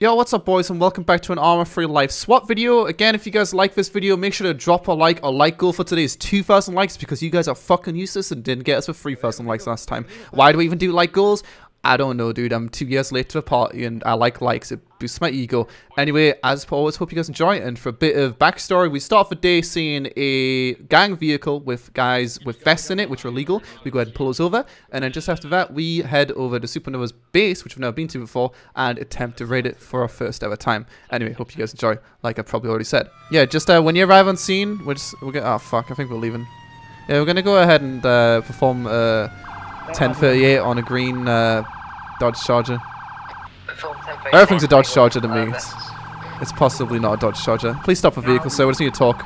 Yo, what's up boys, and welcome back to an Armor-Free Life swap video. Again, if you guys like this video, make sure to drop a like goal for today's 2,000 likes, because you guys are fucking useless and didn't get us for 3,000 likes last time. Why do we even do like goals? I don't know, dude. I'm 2 years late to the party and I like likes. It boosts my ego. Anyway, as per always, hope you guys enjoy. And for a bit of backstory, we start the day seeing a gang vehicle with guys with vests in it, which are illegal. We go ahead and pull those over. And then just after that, we head over to Supernova's base, which we've never been to before, and attempt to raid it for our first ever time. Anyway, hope you guys enjoy, like I probably already said. Yeah, just when you arrive on scene, we're gonna... Oh, fuck. I think we're leaving. Yeah, we're gonna go ahead and perform... 1038 on a green Dodge Charger. Everything's a Dodge Charger to me. It's possibly not a Dodge Charger. Please stop the vehicle, sir. We just need to talk.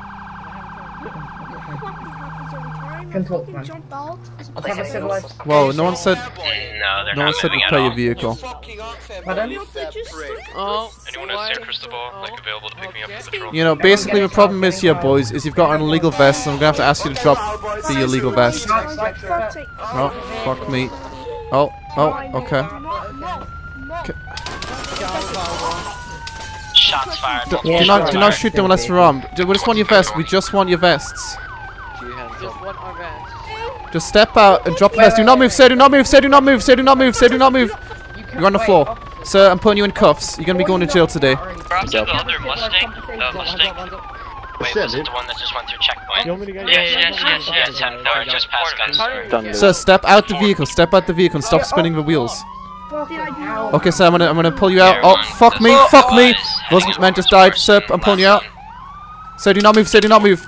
Whoa, no one said. No one said repair your vehicle. Anyone who's there, Cristobal, like available to pick me up for the patrol? You know, basically the problem is here, boys, is you've got an illegal vest, and I'm gonna have to ask you to drop the illegal vest. Oh, fuck me. Oh, okay. Shots fired. Do not shoot them unless we're armed. We just want your vest. We just want your vests. Just step out and drop the vest. Do not move, sir. Do not move, sir. Do not move, sir. Do not move, sir. Do not move. You're on the floor. Sir, I'm putting you in cuffs. You're going to be going to jail today. Perhaps the other Mustang? The Mustang? Wait, was it the one that just went through checkpoint? Yes. Just past guns. Sir, step out the vehicle. Step out the vehicle and stop spinning the wheels. Okay, sir, I'm gonna pull you out. Oh, fuck me. Fuck me. Those men just died. Sir, I'm pulling you out. Sir, do not move. Sir, do not move.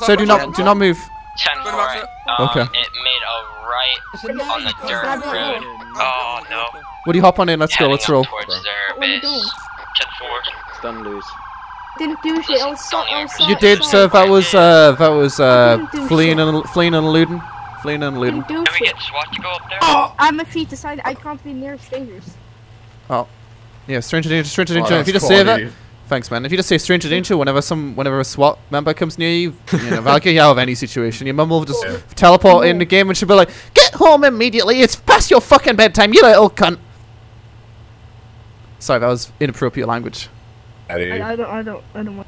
Sir, do not move. 10-4. It made a right on the dirt road. Oh no. What do you hop on in? Let's go. Let's roll. 10-4. Didn't do shit. You did, sir. That was fleeing and eluding. Can we get SWAT to go up there? Oh, I'm a feet aside. I can't be near strangers. Oh, yeah. Stranger danger. Stranger danger. If you just say that. Thanks, man. If you just say stranger danger whenever a SWAT member comes near you, you know, that'll get you out of any situation. Your mum will just teleport in the game and she'll be like, "Get home immediately! It's past your fucking bedtime, you little cunt!" Sorry, that was inappropriate language. I don't want...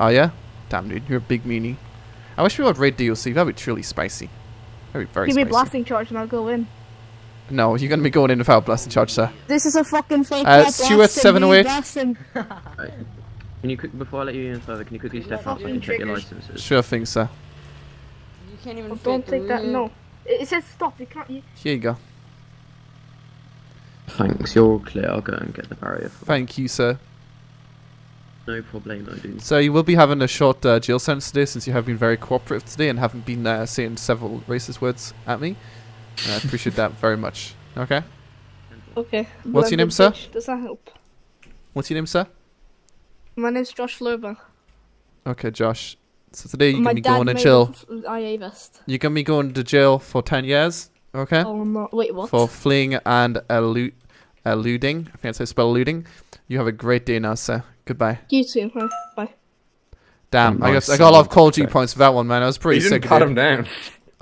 Oh, yeah? Damn, dude, you're a big meanie. I wish we would raid DLC. That'd be truly spicy. That'd be very spicy. Give me a blasting charge and I'll go in. No, you're gonna be going in without blasting charge, sir. This is a fucking fake. Stuart 708. Can you before I let you in further? Can you quickly step out so I can check your licenses? Sure thing, sir. You can't even. Don't take that. No, it says stop. You can't. Here you go. Thanks. You're all clear. I'll go and get the barrier. Thank you, sir. No problem, I do. So you will be having a short jail sentence today, since you have been very cooperative today and haven't been saying several racist words at me. I appreciate that very much. Okay? Okay. What's your name, sir? Does that help? What's your name, sir? My name's Josh Loba. Okay, Josh. So today you're going to be going to jail. You're going to be going to jail for 10 years. Okay? Oh, no. Wait, what? For fleeing and eluding. I think that's how you spell eluding. You have a great day now, sir. Goodbye. You too. Bye. Damn, I got a lot of Call of Duty points for that one, man. I was pretty sick. You didn't cut him down.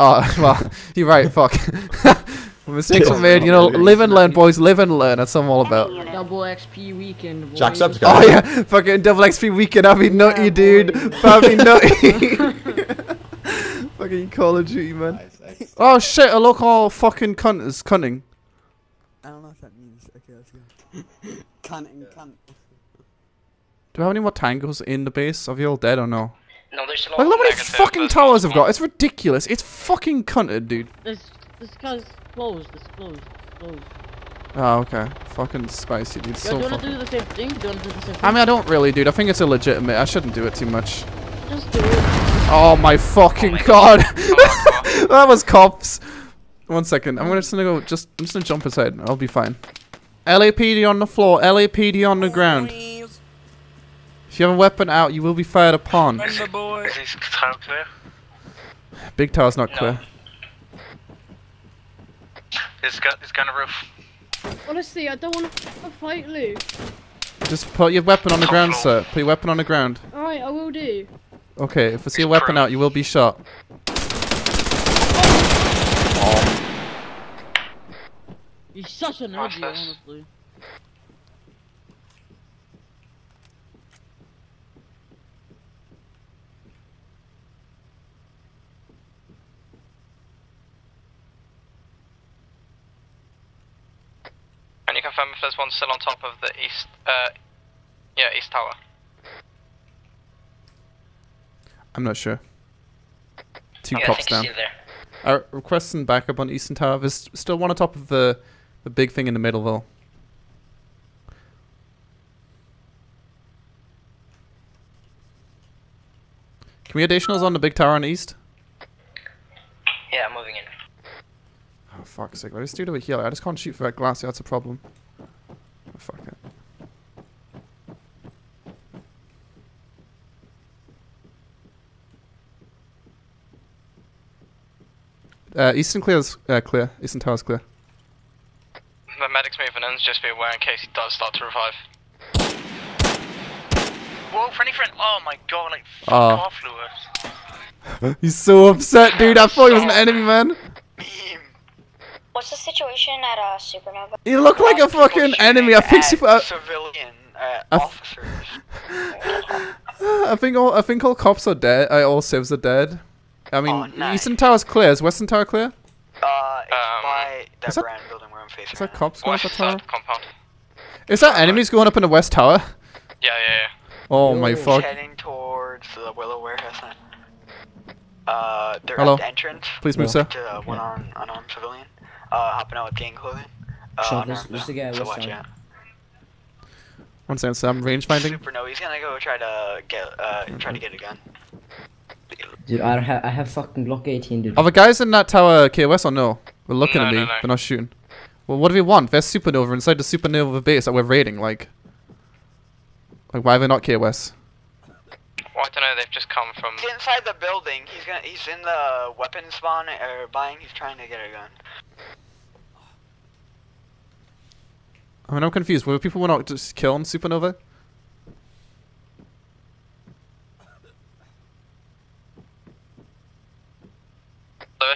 Oh, well, you're right, fuck. Mistakes were made, you know, live and learn, boys, live and learn, that's what I'm all about. Double XP weekend, boy. Jack's up, guys. Oh, yeah, fucking double XP weekend, I'll be nutty, yeah, dude. I'll be nutty. Fucking Call of Duty, man. Oh, shit, a local fucking cunt is cunning. I don't know what that means. Okay, let's go. Cunning, cunt. Do we have any more tangos in the base? Are they all dead or no? No, like, look how many fucking towers I've got. It's ridiculous. It's fucking cunted, dude. This guy's closed. It's closed. It's closed. Oh, okay. Fucking spicy, dude. So do fucking... Do the same thing? Do you want to do the same thing? I mean, I don't really, dude. I think it's illegitimate. I shouldn't do it too much. Just do it. Oh, my fucking god. That was cops. 1 second. I'm just gonna go... I'm just gonna jump aside. I'll be fine. LAPD on the floor. LAPD on the ground. If you have a weapon out, you will be fired upon. Is this tower clear? Big tower's not clear. It's got a roof. Honestly, I don't want to fight Luke. Just put your weapon on the ground, sir. Put your weapon on the ground. Alright, I will do. Okay, if I see a weapon out, you will be shot. Oh. He's such an idiot, honestly. confirm if there's one still on top of the east, east tower. I'm not sure. Two cops down. Requesting backup on Eastern Tower. There's still one on top of the big thing in the middle, though. Can we additionals on the big tower on east? Yeah, I'm moving in. Oh, fuck's sake. What is dude over here? I just can't shoot for that glass. Yeah, that's a problem. Oh, fuck it. Eastern clear's clear. Eastern tower's clear. The medic's moving in, just be aware in case he does start to revive. Whoa, friend. Oh my god, like, fuck off, Lewis. He's so upset, dude. I thought he was an enemy, man. What's the situation at Supernova? He looked like a fucking enemy. I think civilian officers. I think all cops are dead. All civs are dead. I mean, oh, nice. Eastern Tower's clear. Is Western Tower clear? It's by that brown building where I'm facing. Is that cops going up the tower? Is that enemies going up in the West Tower? Yeah. Oh my fuck. Heading towards the Willow warehouse then. They're at the entrance. Please move, sir. To one unarmed civilian. Hopping out with gang clothing. There's a guy so watch out. One second, so I'm range finding. Super, no, he's gonna go try to get a gun. Dude, I have fucking Glock 18, dude. Are the guys in that tower KOS or no? They're looking at me, no. They're not shooting. Well, what do we want? There's Supernova inside the Supernova base that we're raiding, like. Like, why are they not KOS? Well, I don't know, they've just come from... He's inside the building, he's in the weapon spawn, he's trying to get a gun. I mean, I'm confused, were people not just killing Supernova?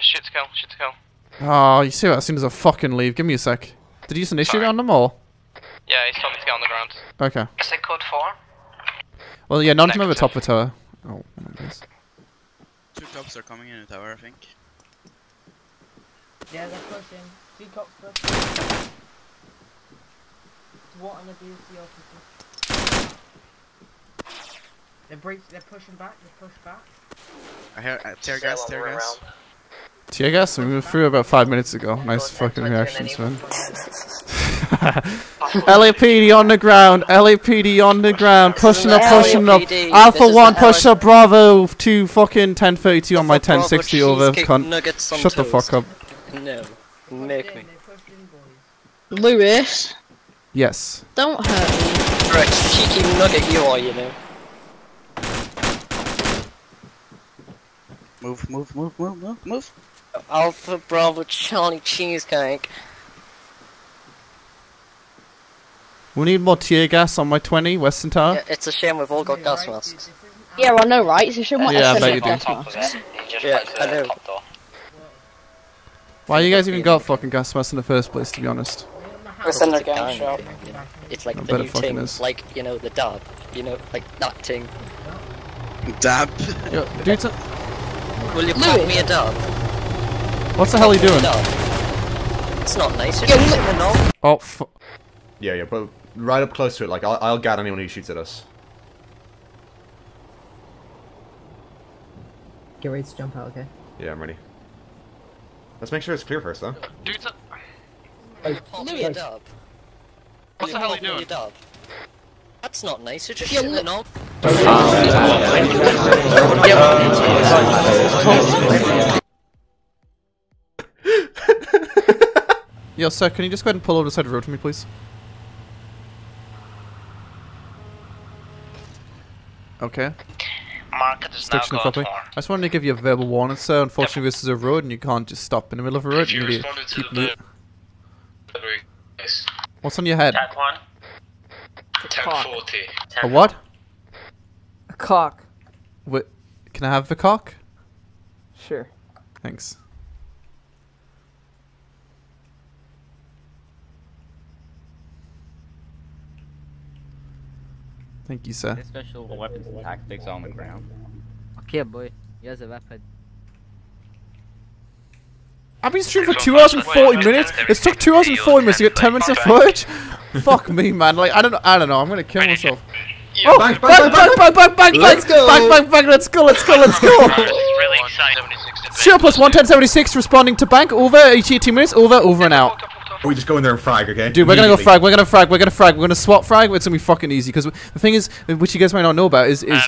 Shit to kill. Oh, you see what, as soon as I fucking leave, give me a sec. Did you use an issue on them, or...? Yeah, he's told me to get on the ground. Okay. Is it code 4? Well, yeah, none of them over top of the tower. Oh, there it is. Two cops are coming in the tower, I think. Yeah, they're close in. Two cops first. What an abuse the officer. They're pushing back, they push back. I hear tear gas. Tear gas? We moved through about 5 minutes ago. Nice fucking reactions, man. LAPD on the ground, LAPD on the ground, pushing up. Alpha 1, push up, Bravo 2, fucking 1032 on my 1060 over, cunt. Shut the fuck up. No, make me. Lewis? Yes? Don't hurt me. You're a cheeky nugget you are, you know. Move. Alpha Bravo Charlie Cheesecake. We need more tear gas on my 20, Western Tower. Yeah, it's a shame we've all got gas masks. Yeah, I know, right? It's a shame we've all got gas masks. Yeah, I know. Why you guys even got fucking gas masks in the first place, to be honest? It's in their gang shop. It's like the new thing, like, you know, the dab. You know, like that thing. Dab? Yo, dude, will you pack me a dab? What the hell are you doing? It's not nice, you're using the knob. Oh, fuck. Yeah, but right up close to it, like, I'll guard anyone who shoots at us. Get ready to jump out, okay? Yeah, I'm ready. Let's make sure it's clear first, though. Dude, Pop me a dub. What the hell are you doing? That's not nice, you're just shooting the knob. Yo, sir, can you just go ahead and pull over the side of the road for me, please? Okay. I just wanted to give you a verbal warning, sir. Unfortunately, this is a road and you can't just stop in the middle of a road. You need to keep moving. What's on your head? Tag 1. Tag 40. A what? A cock. Wait, can I have the cock? Sure. Thanks. Thank you, sir. Special weapons and tactics on the ground. Okay, boy. Here's a weapon. I've been streaming for 2 hours and 40 minutes. It's took 2 hours and 40 minutes to get 10 minutes of footage. Fuck me, man. Like I don't know. I'm gonna kill myself. Oh, bang, bang, bang, bang, bang, bang, let's go, bang, bang, bang, let's go, let's go, let's go. Really exciting. Surplus 11076 responding to bank. Over 18 minutes. Over and out. We just go in there and frag, okay? Dude, we're gonna go frag, we're gonna swap frag, it's gonna be fucking easy, because the thing is, which you guys might not know about, is we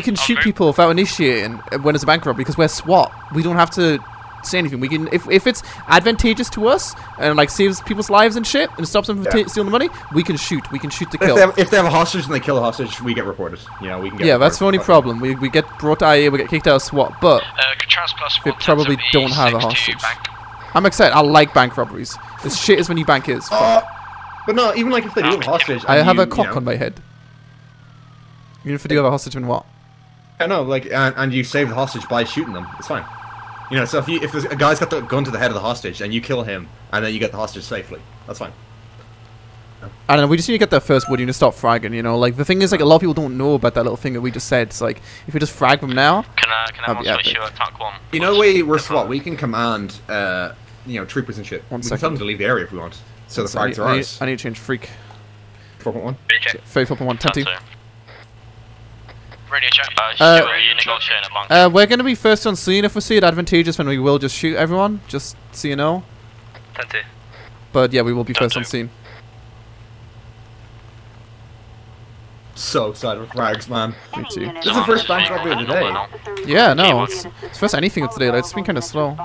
can shoot people without initiating when it's a bank robbery, because we're SWAT. We don't have to say anything. We can, if it's advantageous to us, and like saves people's lives and shit, and stops them from stealing the money, we can shoot to kill. If they have a hostage and they kill a hostage, we get reported. You know, we can get reported. That's the only problem. We get brought to IA, we get kicked out of SWAT, but we probably don't have a hostage. I'm excited. I like bank robberies. As shit as when you bank is. But no, even like if they do have a hostage. I have a cock on my head. Even if they do have a hostage, then what? I know, like, and you save the hostage by shooting them. It's fine. You know, so if a guy's got the gun to the head of the hostage and you kill him, and then you get the hostage safely, that's fine. I don't know, we just need to get there first, Woody, and start fragging, you know? Like, the thing is, like, a lot of people don't know about that little thing that we just said. It's like, if we just frag them now, can I you know, we're SWAT. We can command, you know, troopers and shit. We can tell them to leave the area if we want. So the frags are ours. I need to change freak. 4.1. 4.1, 10-2. Radio check. We're going to be first on scene if we see it advantageous, when we will just shoot everyone, just so you know. 10-2. But yeah, we will be first on scene. So excited with frags, man. Me too. This is the first bank robbery of the day. Yeah, no, it's first anything of the day. Like, it's been kind of slow.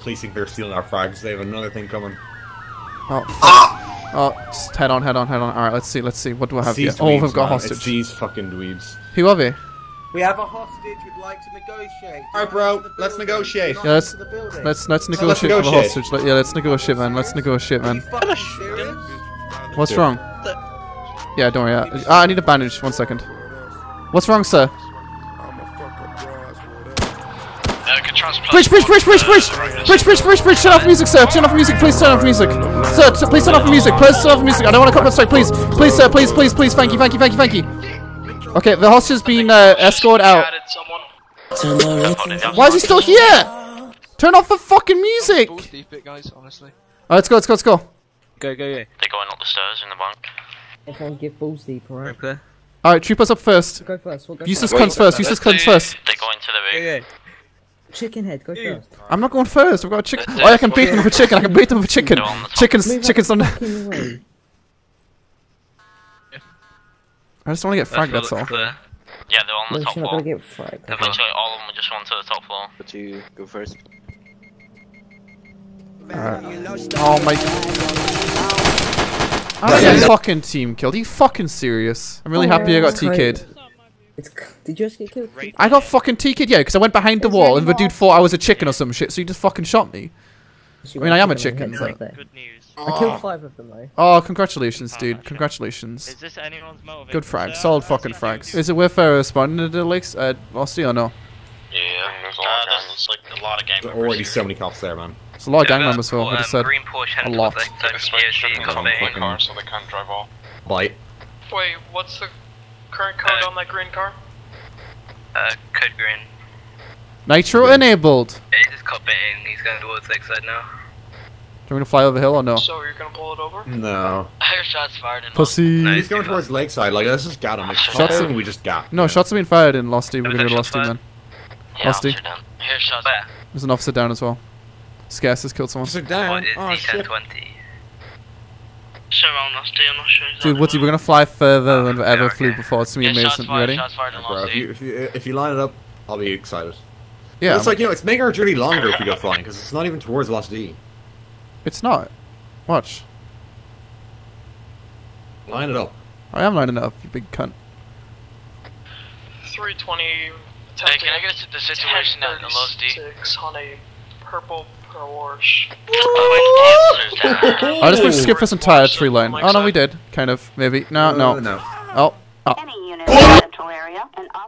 Police think they're stealing our frags. They have another thing coming. Oh, fuck. Oh, just head on. All right, let's see. What do I have here? Oh, we've got hostage. These fucking dweebs. Who are they? We have a hostage. We'd like to negotiate. Alright, bro. Let's negotiate. Yeah, let's negotiate for the hostage. Yeah, let's negotiate, man. What's wrong? Yeah, don't worry. I need a bandage. 1 second. What's wrong, sir? Bridge, turn off music, sir. Turn off music, please. Turn off music, sir. Please turn off music. Please turn off music. I don't want to cut my strike. Please, sir. Please. Thank you. Okay, the hostage has been escorted out. Why is he still here? Turn off the fucking music! Alright, let's go. Go. They're going up the stairs in the bank. They're trying to give balls deep, alright? Okay. Alright, troopers up first. We'll go first. Useless cunts first. They're going to the room. Chicken head, go first. I'm not going first, I've got a chicken. Oh, I can beat them for chicken, Chickens on the... I just want to get fragged, that's all. Yeah, they're on the top floor. Eventually all of them just went to the top floor. But you go first. Alright. Oh my god. I got fucking team killed. Are you fucking serious? I'm really happy I got TK'd. Did you just get killed? I got fucking TK'd, yeah, because I went behind the wall and the dude thought I was a chicken or some shit, so he just fucking shot me. I mean, I am a chicken, so... Good news. I killed 5 of them, though. Oh, congratulations, dude. Congratulations. Is this anyone's motive? Good frag. Solid fucking frags. Is it worth responding to the leaks? I'll see or no? Yeah, there's like a lot of gang members. There are already so many cops there, man. There's a lot of gang members, though. I just said a lot. Blight. Wait, what's the current code on that green car? Code green. Nitro enabled. Yeah, he's just copying. He's going towards the exit now. Do we gonna fly over the hill or no? So you're gonna pull it over? No. I hear shots fired in Pussy. No, he's going towards Lakeside. Like, let's just got him. Like, shots we just got. No, shots have been fired in Losty. We're gonna go to Losty then. Yeah, Losty. Here's shots. There's an officer down as well. Scarce has killed someone. Down. Oh shit. Sure, on Losty. I'm not sure. Dude, Woodsy, we're gonna fly further than we ever flew before. It's gonna be amazing. You ready? Bro, if you line it up, I'll be excited. Yeah. It's like, you know, it's making our journey longer if we go flying, because it's not even towards Losty. It's not. Watch. Line it up. I am lining it up, you big cunt. 320... Hey, can I get us to the situation down in the Losty? On a purple Porsche. I just want to skip this entire tree line. Oh no, we did. Kind of. Maybe. No. Oh.